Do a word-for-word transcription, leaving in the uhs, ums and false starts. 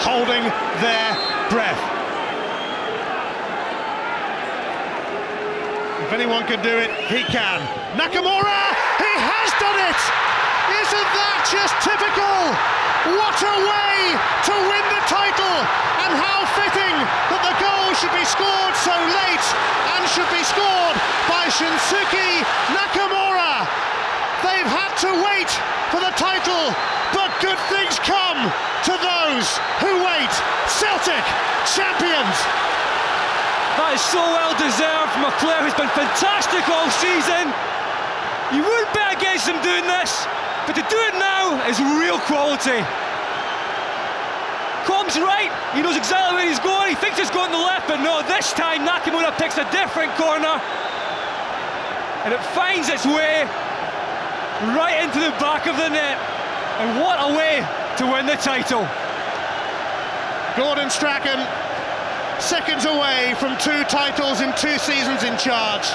holding their breath. If anyone can do it, he can. Nakamura, he has done it! Isn't that just typical? What a way to win the title! And how fitting that the goal should be scored so late and should be scored by Shinsuke Nakamura! They've had to wait for the title, but good things come to those who wait. Celtic champions! That is so well deserved from a player who's been fantastic all season. You wouldn't bet against him doing this, but to do it now is real quality. Combs right, he knows exactly where he's going, he thinks he's going to the left, but no, this time Nakamura picks a different corner, and it finds its way right into the back of the net. And what a way to win the title. Gordon Strachan, seconds away from two titles in two seasons in charge.